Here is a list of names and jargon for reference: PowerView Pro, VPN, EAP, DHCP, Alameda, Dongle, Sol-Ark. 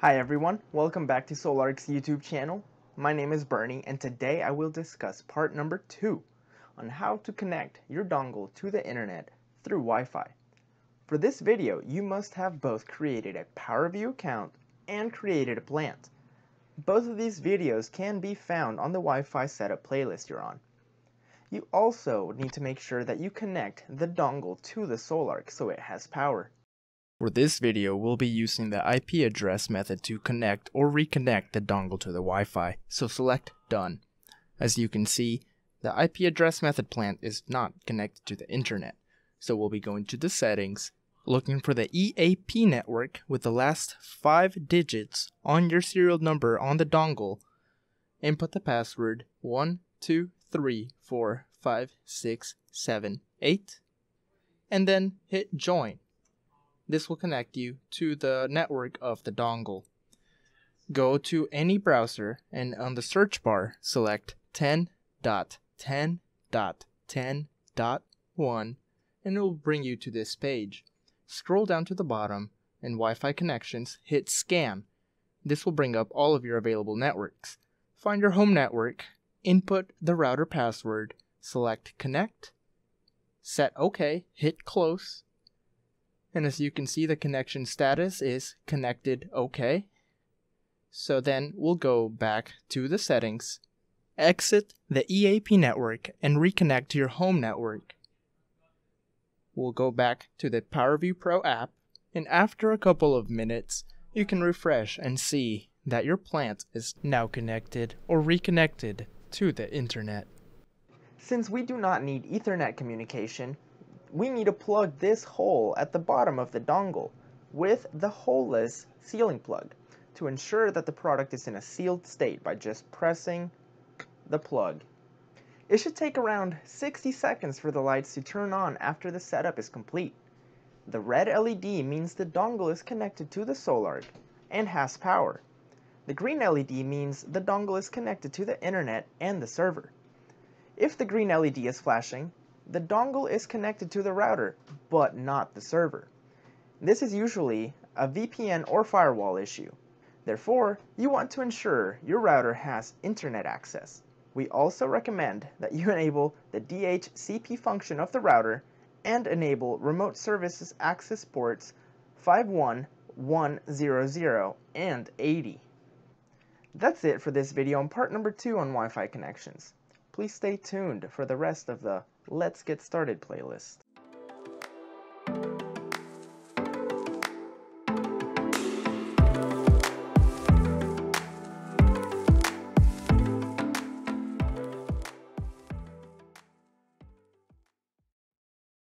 Hi everyone, welcome back to Sol-Ark's YouTube channel. My name is Bernie and today I will discuss part number 2 on how to connect your dongle to the internet through Wi-Fi. For this video, you must have both created a PowerView account and created a plan. Both of these videos can be found on the Wi-Fi setup playlist you're on. You also need to make sure that you connect the dongle to the Sol-Ark so it has power. For this video, we'll be using the IP address method to connect or reconnect the dongle to the Wi-Fi, so select Done. As you can see, the IP address method plan is not connected to the internet, so we'll be going to the settings, looking for the EAP network with the last 5 digits on your serial number on the dongle, input the password 1, 2, 3, 4, 5, 6, 7, 8, and then hit Join. This will connect you to the network of the dongle. Go to any browser and on the search bar select 10.10.10.1 and it will bring you to this page. Scroll down to the bottom and Wi-Fi connections, hit scan. This will bring up all of your available networks. Find your home network, input the router password, select connect, set OK, hit close. And as you can see, the connection status is connected OK. So then we'll go back to the settings, exit the EAP network and reconnect to your home network. We'll go back to the PowerView Pro app, and after a couple of minutes you can refresh and see that your plant is now connected or reconnected to the internet. Since we do not need Ethernet communication, we need to plug this hole at the bottom of the dongle with the holeless sealing plug to ensure that the product is in a sealed state by just pressing the plug. It should take around 60 seconds for the lights to turn on after the setup is complete. The red LED means the dongle is connected to the Sol-Ark and has power. The green LED means the dongle is connected to the internet and the server. If the green LED is flashing, the dongle is connected to the router, but not the server. This is usually a VPN or firewall issue. Therefore, you want to ensure your router has internet access. We also recommend that you enable the DHCP function of the router and enable remote services access ports 51, 100, and 80. That's it for this video on part number 2 on Wi-Fi connections. Please stay tuned for the rest of the Let's Get Started playlist.